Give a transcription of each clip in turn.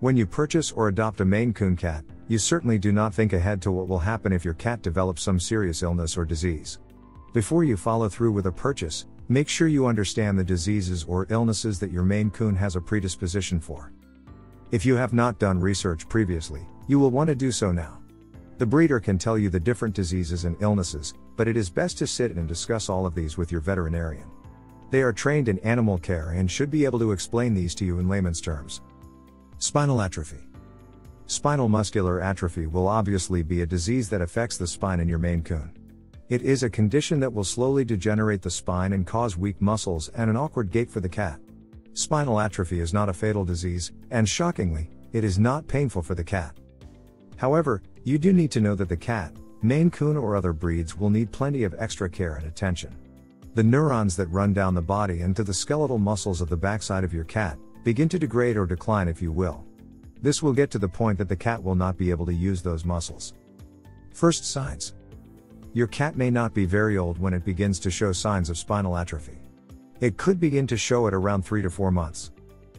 When you purchase or adopt a Maine Coon cat, you certainly do not think ahead to what will happen if your cat develops some serious illness or disease. Before you follow through with a purchase, make sure you understand the diseases or illnesses that your Maine Coon has a predisposition for. If you have not done research previously, you will want to do so now. The breeder can tell you the different diseases and illnesses, but it is best to sit and discuss all of these with your veterinarian. They are trained in animal care and should be able to explain these to you in layman's terms. Spinal atrophy. Spinal muscular atrophy will obviously be a disease that affects the spine in your Maine Coon. It is a condition that will slowly degenerate the spine and cause weak muscles and an awkward gait for the cat. Spinal atrophy is not a fatal disease, and shockingly, it is not painful for the cat. However, you do need to know that the cat, Maine Coon or other breeds, will need plenty of extra care and attention. The neurons that run down the body and to the skeletal muscles of the backside of your cat begin to degrade or decline, if you will. This will get to the point that the cat will not be able to use those muscles. First signs. Your cat may not be very old when it begins to show signs of spinal atrophy. It could begin to show at around 3 to 4 months.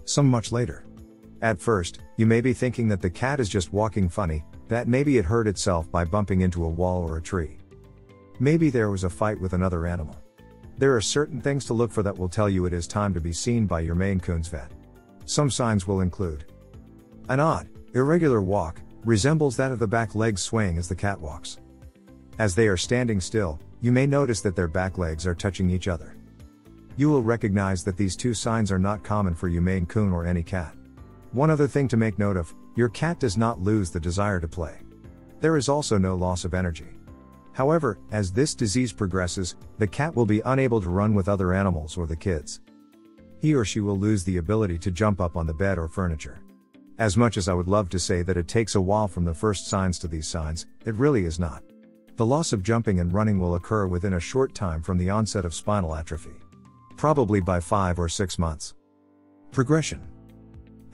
Some much later. At first, you may be thinking that the cat is just walking funny, that maybe it hurt itself by bumping into a wall or a tree. Maybe there was a fight with another animal. There are certain things to look for that will tell you it is time to be seen by your Maine Coon's vet. Some signs will include an odd, irregular walk, resembles that of the back legs swaying as the cat walks. As they are standing still, you may notice that their back legs are touching each other. You will recognize that these two signs are not common for you Maine Coon or any cat. One other thing to make note of, your cat does not lose the desire to play. There is also no loss of energy. However, as this disease progresses, the cat will be unable to run with other animals or the kids. He or she will lose the ability to jump up on the bed or furniture. As much as I would love to say that it takes a while from the first signs to these signs, it really is not. The loss of jumping and running will occur within a short time from the onset of spinal atrophy. Probably by 5 or 6 months. Progression.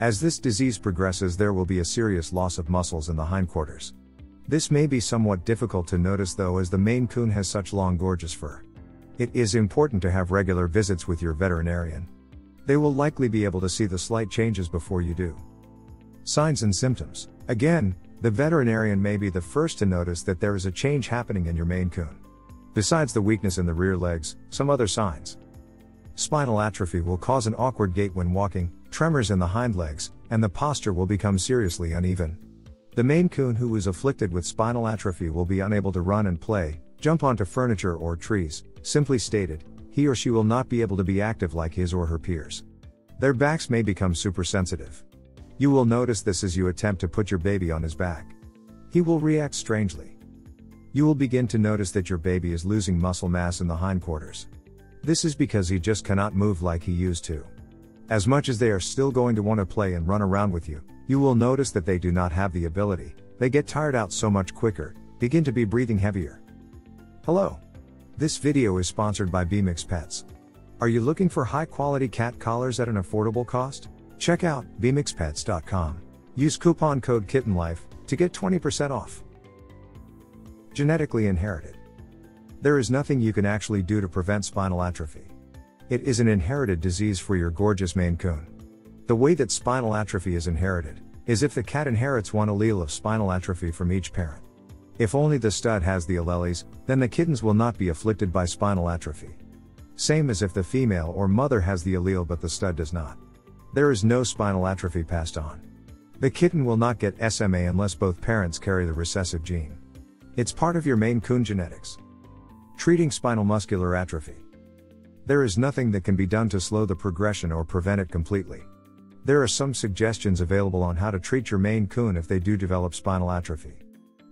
As this disease progresses, there will be a serious loss of muscles in the hindquarters. This may be somewhat difficult to notice though, as the Maine Coon has such long gorgeous fur. It is important to have regular visits with your veterinarian. They will likely be able to see the slight changes before you do. Signs and symptoms. Again, the veterinarian may be the first to notice that there is a change happening in your Maine Coon. Besides the weakness in the rear legs, some other signs. Spinal atrophy will cause an awkward gait when walking, tremors in the hind legs, and the posture will become seriously uneven. The Maine Coon who is afflicted with spinal atrophy will be unable to run and play, jump onto furniture or trees. Simply stated, he or she will not be able to be active like his or her peers. Their backs may become super sensitive. You will notice this as you attempt to put your baby on his back. He will react strangely. You will begin to notice that your baby is losing muscle mass in the hindquarters. This is because he just cannot move like he used to. As much as they are still going to want to play and run around with you, you will notice that they do not have the ability. They get tired out so much quicker, begin to be breathing heavier. Hello. This video is sponsored by BeMix Pets. Are you looking for high-quality cat collars at an affordable cost? Check out bmixpets.com. Use coupon code KittenLife to get 20% off. Genetically inherited. There is nothing you can actually do to prevent spinal atrophy. It is an inherited disease for your gorgeous Maine Coon. The way that spinal atrophy is inherited is if the cat inherits one allele of spinal atrophy from each parent. If only the stud has the alleles, then the kittens will not be afflicted by spinal atrophy. Same as if the female or mother has the allele but the stud does not. There is no spinal atrophy passed on. The kitten will not get SMA unless both parents carry the recessive gene. It's part of your Maine Coon genetics. Treating spinal muscular atrophy. There is nothing that can be done to slow the progression or prevent it completely. There are some suggestions available on how to treat your Maine Coon if they do develop spinal atrophy.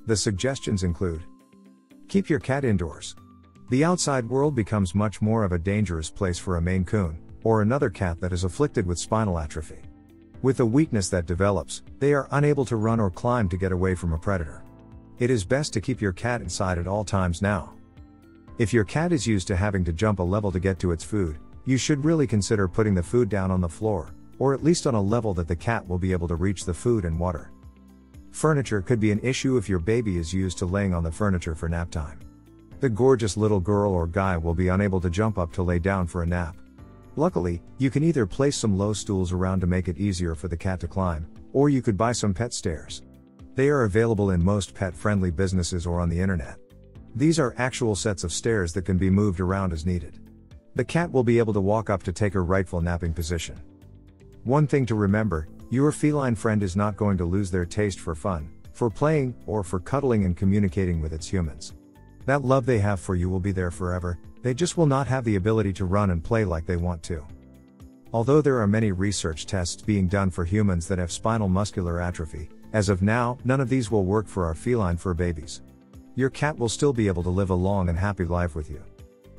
The suggestions include: keep your cat indoors. The outside world becomes much more of a dangerous place for a Maine Coon or another cat that is afflicted with spinal atrophy. With a weakness that develops, they are unable to run or climb to get away from a predator. It is best to keep your cat inside at all times now. If your cat is used to having to jump a level to get to its food, you should really consider putting the food down on the floor, or at least on a level that the cat will be able to reach the food and water. Furniture could be an issue if your baby is used to laying on the furniture for nap time. The gorgeous little girl or guy will be unable to jump up to lay down for a nap. Luckily, you can either place some low stools around to make it easier for the cat to climb, or you could buy some pet stairs. They are available in most pet-friendly businesses or on the internet. These are actual sets of stairs that can be moved around as needed. The cat will be able to walk up to take her rightful napping position. One thing to remember, your feline friend is not going to lose their taste for fun, for playing, or for cuddling and communicating with its humans. That love they have for you will be there forever, they just will not have the ability to run and play like they want to. Although there are many research tests being done for humans that have spinal muscular atrophy, as of now, none of these will work for our feline fur babies. Your cat will still be able to live a long and happy life with you.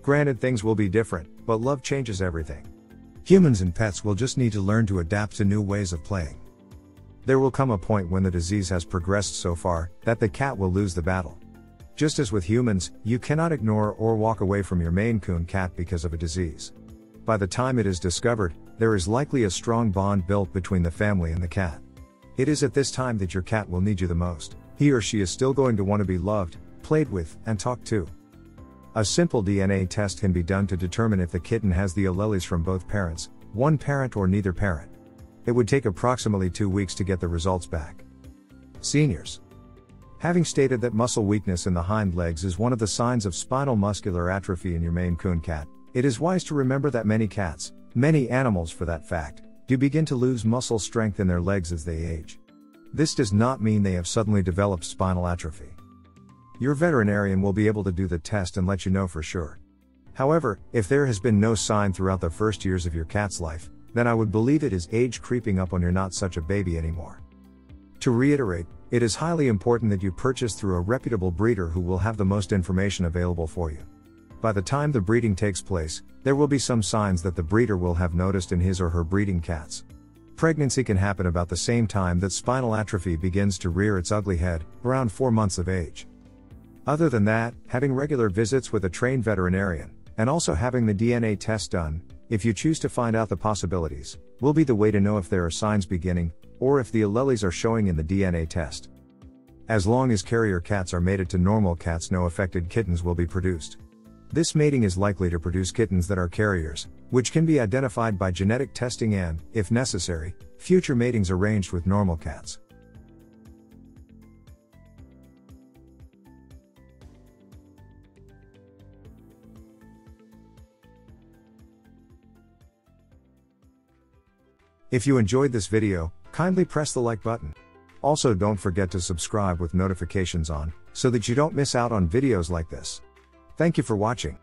Granted, things will be different, but love changes everything. Humans and pets will just need to learn to adapt to new ways of playing. There will come a point when the disease has progressed so far that the cat will lose the battle. Just as with humans, you cannot ignore or walk away from your Maine Coon cat because of a disease. By the time it is discovered, there is likely a strong bond built between the family and the cat. It is at this time that your cat will need you the most. He or she is still going to want to be loved, played with, and talked to. A simple DNA test can be done to determine if the kitten has the alleles from both parents, one parent or neither parent. It would take approximately 2 weeks to get the results back. Seniors. Having stated that muscle weakness in the hind legs is one of the signs of spinal muscular atrophy in your Maine Coon cat, it is wise to remember that many cats, many animals for that fact, do begin to lose muscle strength in their legs as they age. This does not mean they have suddenly developed spinal atrophy. Your veterinarian will be able to do the test and let you know for sure. However, if there has been no sign throughout the first years of your cat's life, then I would believe it is age creeping up when you're not such a baby anymore. To reiterate, it is highly important that you purchase through a reputable breeder who will have the most information available for you. By the time the breeding takes place, there will be some signs that the breeder will have noticed in his or her breeding cats. Pregnancy can happen about the same time that spinal atrophy begins to rear its ugly head, around 4 months of age. Other than that, having regular visits with a trained veterinarian, and also having the DNA test done, if you choose to find out the possibilities, will be the way to know if there are signs beginning, or if the alleles are showing in the DNA test. As long as carrier cats are mated to normal cats, no affected kittens will be produced. This mating is likely to produce kittens that are carriers, which can be identified by genetic testing and, if necessary, future matings arranged with normal cats. If you enjoyed this video, kindly press the like button. Also, don't forget to subscribe with notifications on, so that you don't miss out on videos like this. Thank you for watching.